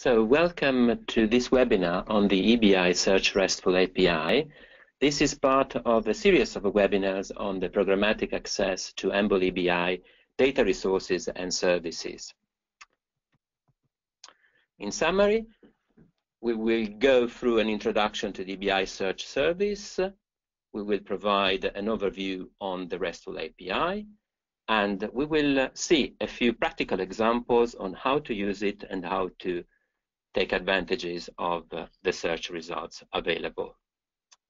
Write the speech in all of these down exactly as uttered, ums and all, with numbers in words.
So welcome to this webinar on the E B I Search RESTful A P I. This is part of a series of webinars on the programmatic access to E M B L E B I data resources and services. In summary, we will go through an introduction to the E B I Search service. We will provide an overview on the RESTful A P I, and we will see a few practical examples on how to use it and how to take advantages of the search results available.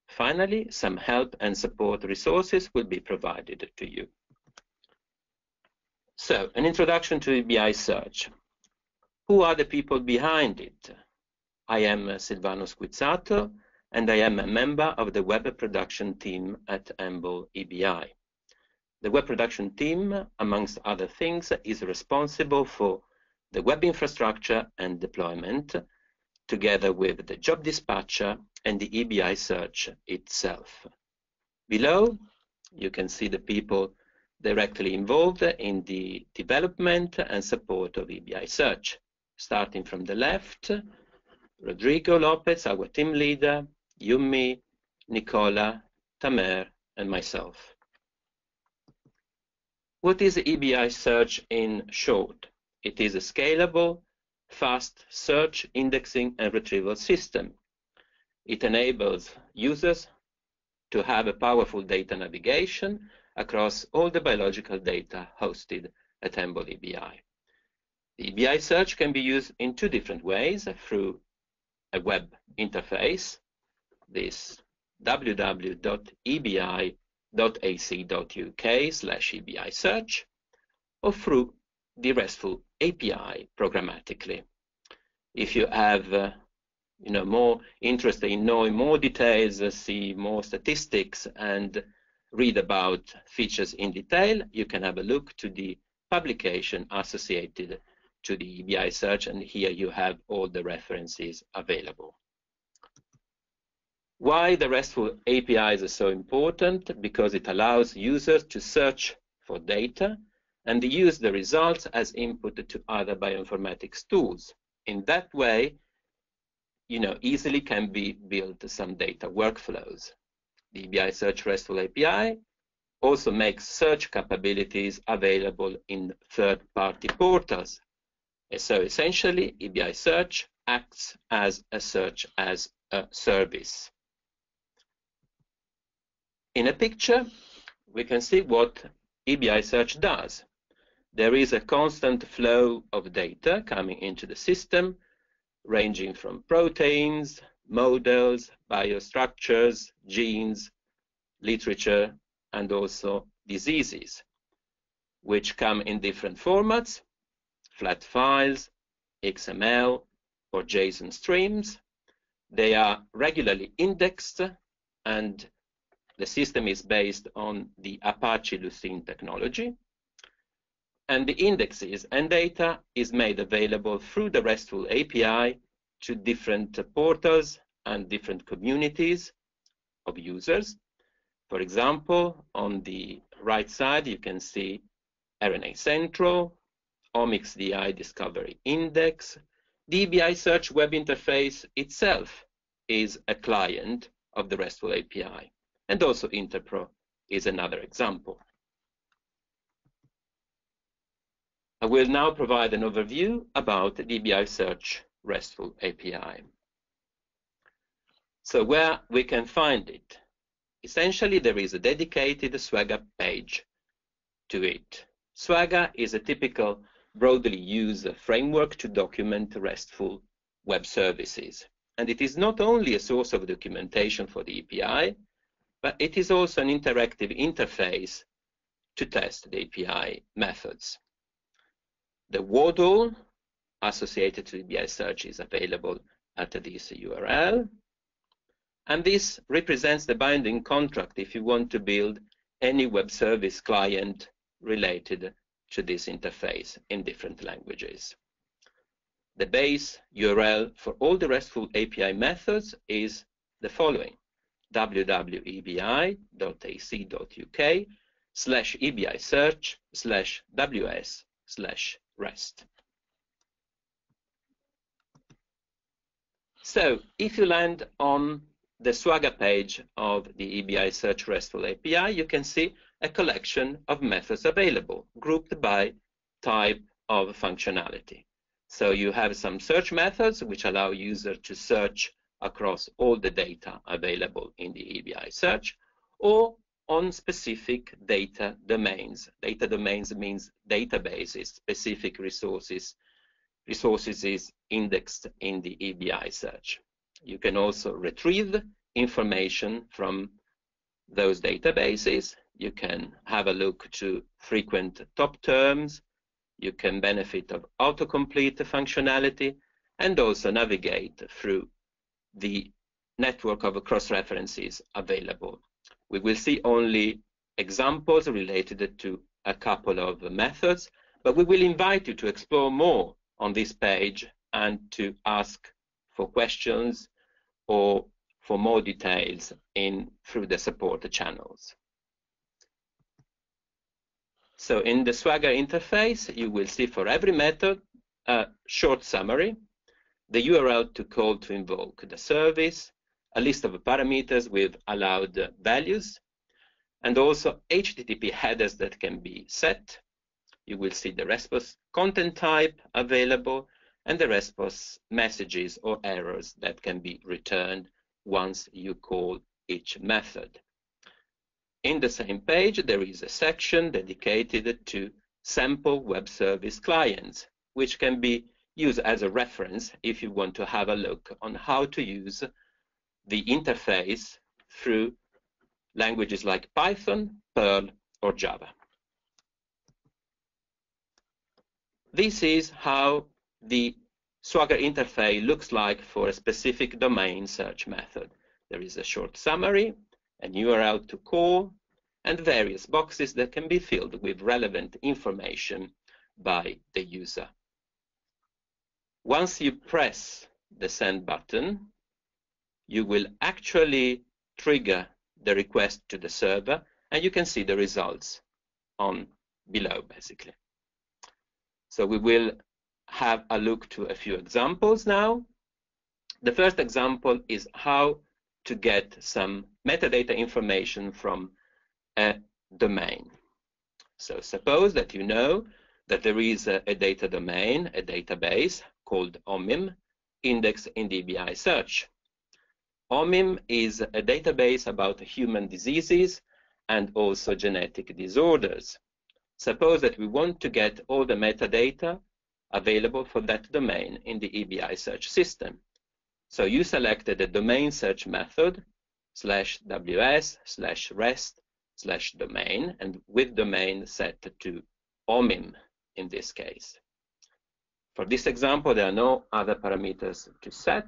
Finally, some help and support resources will be provided to you. So, an introduction to E B I Search. Who are the people behind it? I am Silvano Squizzato, and I am a member of the web production team at E M B L E B I. The web production team, amongst other things, is responsible for the web infrastructure and deployment, together with the job dispatcher and the E B I Search itself. Below, you can see the people directly involved in the development and support of E B I Search. Starting from the left, Rodrigo Lopez, our team leader, Yumi, Nicola, Tamer, and myself. What is E B I Search in short? It is a scalable, fast search, indexing, and retrieval system. It enables users to have a powerful data navigation across all the biological data hosted at E M B L E B I. The E B I Search can be used in two different ways: through a web interface, this w w w dot e b i dot a c dot u k slash E B I search, or through the RESTful A P I programmatically. If you have uh, you know, more interest in knowing more details, uh, see more statistics and read about features in detail, you can have a look to the publication associated to the E B I Search, and here you have all the references available. Why the RESTful A P Is are so important? Because it allows users to search for data and use the results as input to other bioinformatics tools. In that way, you know, easily can be built some data workflows. The E B I Search RESTful A P I also makes search capabilities available in third-party portals. And so essentially, E B I Search acts as a search as a service. In a picture, we can see what E B I Search does. There is a constant flow of data coming into the system, ranging from proteins, models, biostructures, genes, literature, and also diseases, which come in different formats: flat files, X M L, or JSON streams. They are regularly indexed, and the system is based on the Apache Lucene technology. And the indexes and data is made available through the RESTful A P I to different portals and different communities of users. For example, on the right side, you can see RNAcentral, OmicsDI Discovery Index. The E B I Search web interface itself is a client of the RESTful A P I, and also Interpro is another example. I will now provide an overview about the E B I Search RESTful A P I. So where we can find it? Essentially, there is a dedicated Swagger page to it. Swagger is a typical broadly used framework to document RESTful web services. And it is not only a source of documentation for the A P I, but it is also an interactive interface to test the A P I methods. The W A D L associated to E B I Search is available at this U R L. And this represents the binding contract if you want to build any web service client related to this interface in different languages. The base U R L for all the RESTful A P I methods is the following: w w w dot e b i dot a c dot u k slash E B I search slash w s slash rest. So if you land on the Swagger page of the E B I Search RESTful A P I, you can see a collection of methods available, grouped by type of functionality. So you have some search methods which allow users to search across all the data available in the E B I Search, or on specific data domains. Data domains means databases, specific resources. Resources is indexed in the E B I Search. You can also retrieve information from those databases. You can have a look to frequent top terms. You can benefit of autocomplete functionality and also navigate through the network of cross-references available. We will see only examples related to a couple of methods, but we will invite you to explore more on this page and to ask for questions or for more details in through the support channels. So in the Swagger interface, you will see for every method a short summary, the U R L to call to invoke the service, a list of parameters with allowed values, and also H T T P headers that can be set. You will see the response content type available and the response messages or errors that can be returned once you call each method. In the same page, there is a section dedicated to sample web service clients, which can be used as a reference if you want to have a look on how to use the interface through languages like Python, Perl, or Java. This is how the Swagger interface looks like for a specific domain search method. There is a short summary, a U R L to call, and various boxes that can be filled with relevant information by the user. Once you press the send button, you will actually trigger the request to the server, and you can see the results on below, basically. So we will have a look to a few examples now. The first example is how to get some metadata information from a domain. So suppose that you know that there is a, a data domain, a database called O M I M, indexed in the E B I Search. O M I M is a database about human diseases and also genetic disorders. Suppose that we want to get all the metadata available for that domain in the E B I Search system. So you selected the domain search method, slash ws, slash rest, slash domain, and with domain set to O M I M in this case. For this example, there are no other parameters to set.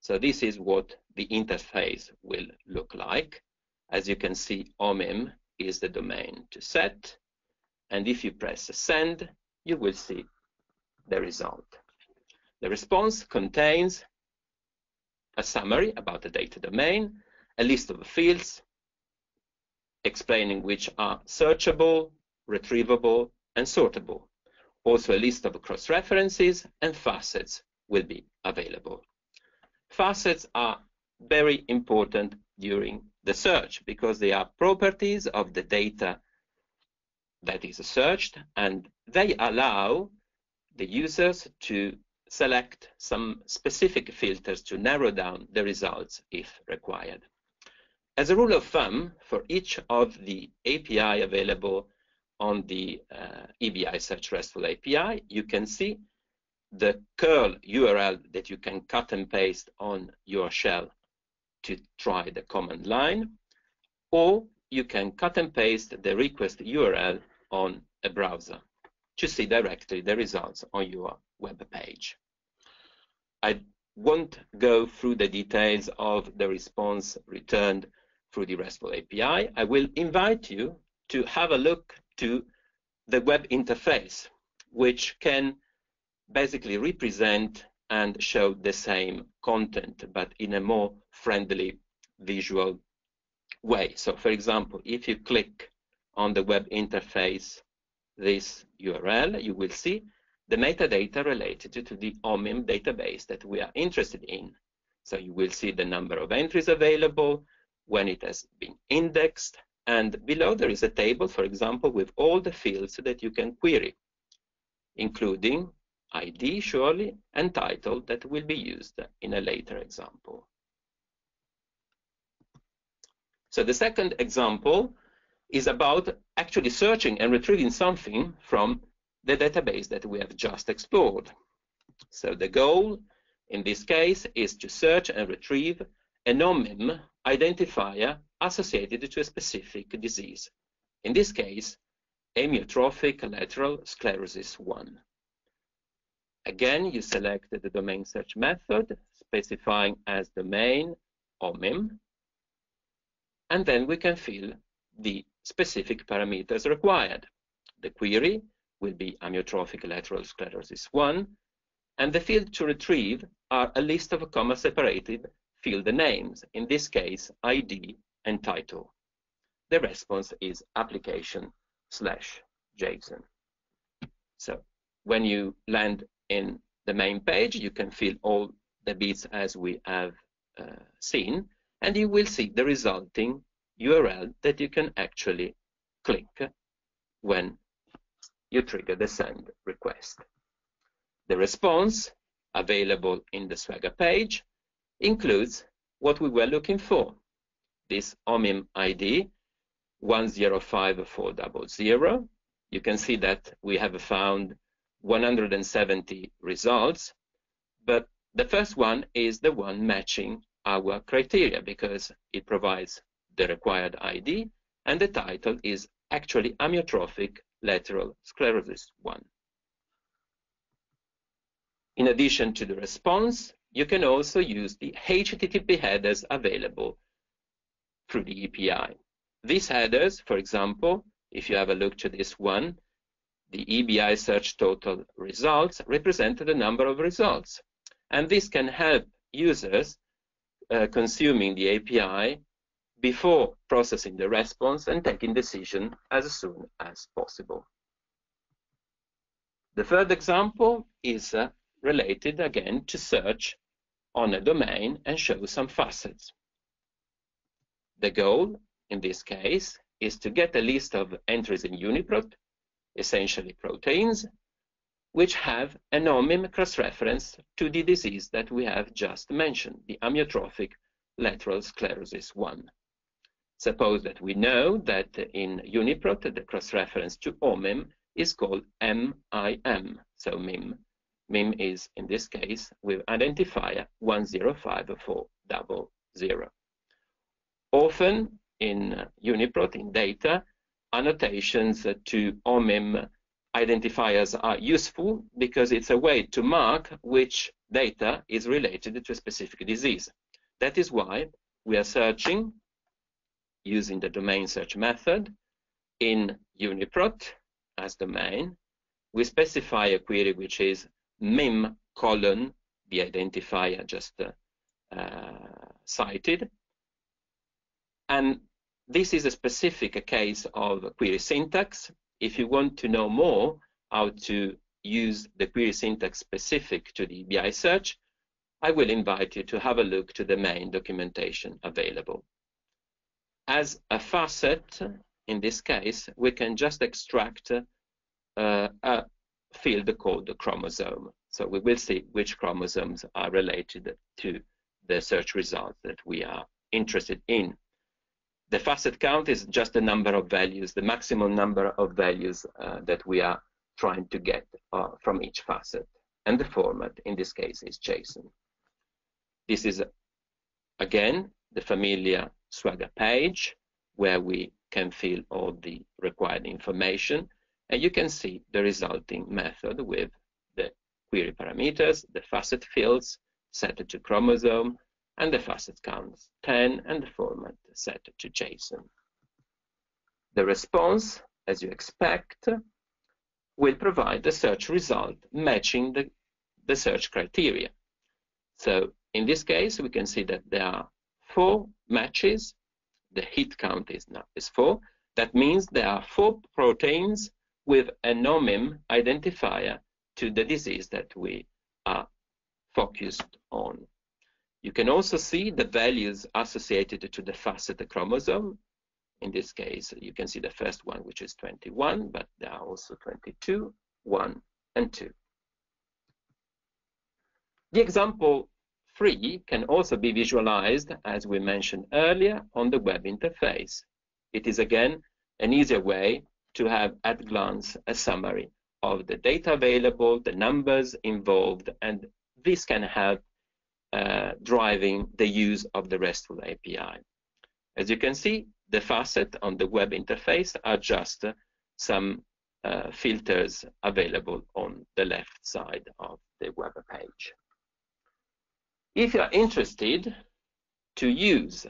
So this is what the interface will look like. As you can see, O M I M is the domain to set. And if you press send, you will see the result. The response contains a summary about the data domain, a list of fields explaining which are searchable, retrievable, and sortable. Also, a list of cross-references and facets will be available. Facets are very important during the search because they are properties of the data that is searched, and they allow the users to select some specific filters to narrow down the results if required. As a rule of thumb, for each of the A P I available on the uh, E B I Search RESTful A P I, you can see the curl U R L that you can cut and paste on your shell to try the command line, or you can cut and paste the request U R L on a browser to see directly the results on your web page. I won't go through the details of the response returned through the RESTful A P I. I will invite you to have a look to the web interface, which can basically represent and show the same content, but in a more friendly visual way. So, for example, if you click on the web interface, this U R L, you will see the metadata related to the O M I M database that we are interested in. So you will see the number of entries available, when it has been indexed, and below there is a table, for example, with all the fields that you can query, including I D, surely, and title that will be used in a later example. So the second example is about actually searching and retrieving something from the database that we have just explored. So the goal in this case is to search and retrieve an O M I M identifier associated to a specific disease. In this case, amyotrophic lateral sclerosis one. Again, you select the domain search method, specifying as domain O M I M, and then we can fill the specific parameters required. The query will be amyotrophic lateral sclerosis one, and the field to retrieve are a list of comma-separated field names, in this case, I D and title. The response is application slash JSON. So when you land in the main page, you can fill all the bits as we have uh, seen, and you will see the resulting U R L that you can actually click when you trigger the send request. The response available in the Swagger page includes what we were looking for, this O M I M I D one zero five four zero zero. You can see that we have found one hundred seventy results, but the first one is the one matching our criteria because it provides the required I D and the title is actually amyotrophic lateral sclerosis one. In addition to the response, you can also use the H T T P headers available through the A P I. These headers, for example, if you have a look to this one, the E B I search total results represent the number of results. And this can help users uh, consuming the A P I before processing the response and taking decision as soon as possible. The third example is uh, related again to search on a domain and show some facets. The goal in this case is to get a list of entries in Uniprot, essentially proteins, which have an O M I M cross-reference to the disease that we have just mentioned, the amyotrophic lateral sclerosis one. Suppose that we know that in Uniprot, the cross-reference to O M I M is called M I M, so M I M. M I M is, in this case, with identifier one zero five four zero zero. Often in Uniprot, in data, annotations to O M I M identifiers are useful because it's a way to mark which data is related to a specific disease. That is why we are searching using the domain search method in Uniprot as domain. We specify a query which is M I M colon, the identifier just uh, uh, cited. And this is a specific case of query syntax. If you want to know more how to use the query syntax specific to the E B I search, I will invite you to have a look to the main documentation available. As a facet, in this case, we can just extract uh, a field called the chromosome. So we will see which chromosomes are related to the search results that we are interested in. The facet count is just the number of values, the maximum number of values uh, that we are trying to get uh, from each facet. And the format in this case is JSON. This is, again, the familiar Swagger page where we can fill all the required information. And you can see the resulting method with the query parameters, the facet fields set to chromosome, and the facet counts ten, and the format set to JSON. The response, as you expect, will provide the search result matching the, the search criteria. So in this case, we can see that there are four matches. The hit count is, now, is four. That means there are four proteins with an O M I M identifier to the disease that we are focused on. You can also see the values associated to the facet chromosome. In this case, you can see the first one, which is twenty-one, but there are also twenty-two, one, and two. The example three can also be visualized, as we mentioned earlier, on the web interface. It is, again, an easier way to have at a glance a summary of the data available, the numbers involved, and this can help uh, driving the use of the RESTful A P I. As you can see, the facets on the web interface are just uh, some uh, filters available on the left side of the web page. If you are interested to use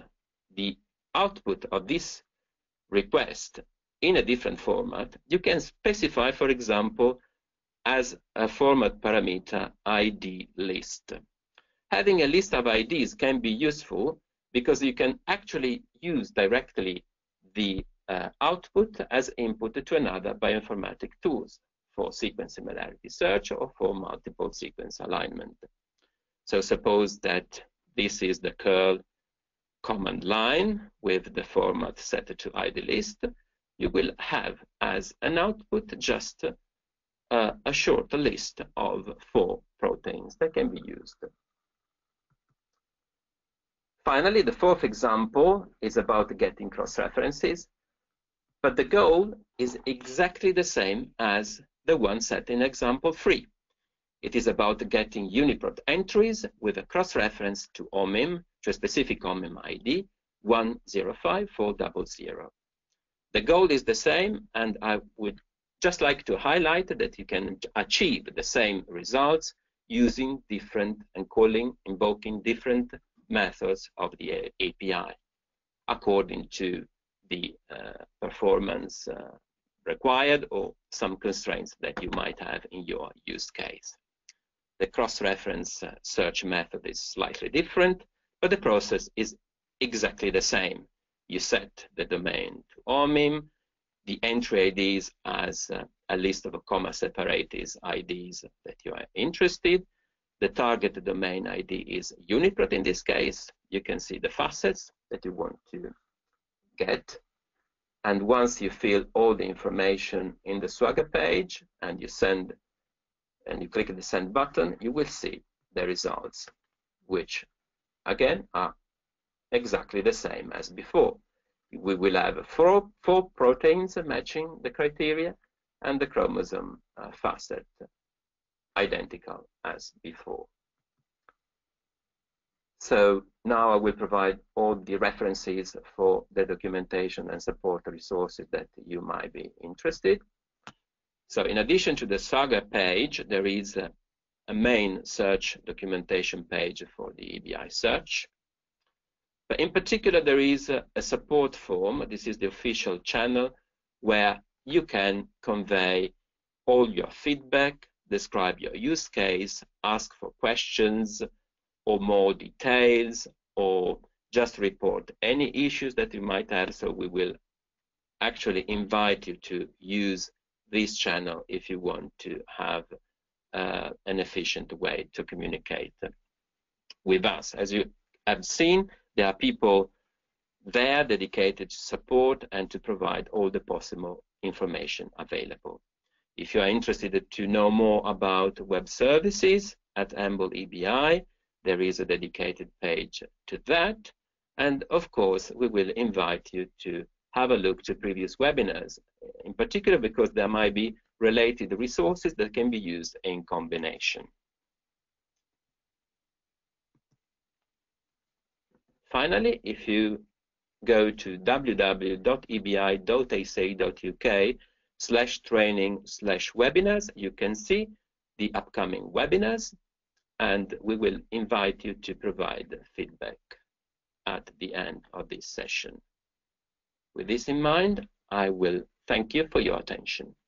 the output of this request in a different format, you can specify, for example, as a format parameter I D list. Having a list of I Ds can be useful because you can actually use directly the uh, output as input to another bioinformatic tools for sequence similarity search or for multiple sequence alignment. So suppose that this is the curl command line with the format set to I D list. You will have as an output just uh, a short list of four proteins that can be used. Finally, the fourth example is about getting cross-references, but the goal is exactly the same as the one set in example three. It is about getting Uniprot entries with a cross-reference to O M I M, to a specific O M I M I D one zero five four zero zero. The goal is the same, and I would just like to highlight that you can achieve the same results using different and calling, invoking different methods of the A P I according to the uh, performance uh, required or some constraints that you might have in your use case. The cross-reference search method is slightly different, but the process is exactly the same. You set the domain to O M I M, the entry I Ds as uh, a list of comma separated I Ds that you are interested. The target domain I D is Uniprot. In this case, you can see the facets that you want to get. And once you fill all the information in the Swagger page and you send, and you click the send button, you will see the results, which again are exactly the same as before. We will have four, four proteins matching the criteria and the chromosome uh, facet identical as before. So now I will provide all the references for the documentation and support resources that you might be interested. So in addition to the Saga page, there is a, a main search documentation page for the E B I search. But in particular, there is a, a support form. This is the official channel where you can convey all your feedback, describe your use case, ask for questions or more details, or just report any issues that you might have. So we will actually invite you to use this channel if you want to have uh, an efficient way to communicate with us. As you have seen, there are people there dedicated to support and to provide all the possible information available. If you are interested to know more about web services at E M B L E B I, there is a dedicated page to that. And of course, we will invite you to have a look to previous webinars, in particular because there might be related resources that can be used in combination. Finally, if you go to w w w dot e b i dot a c dot u k, slash training slash webinars, you can see the upcoming webinars, and we will invite you to provide feedback at the end of this session. With this in mind, I will thank you for your attention.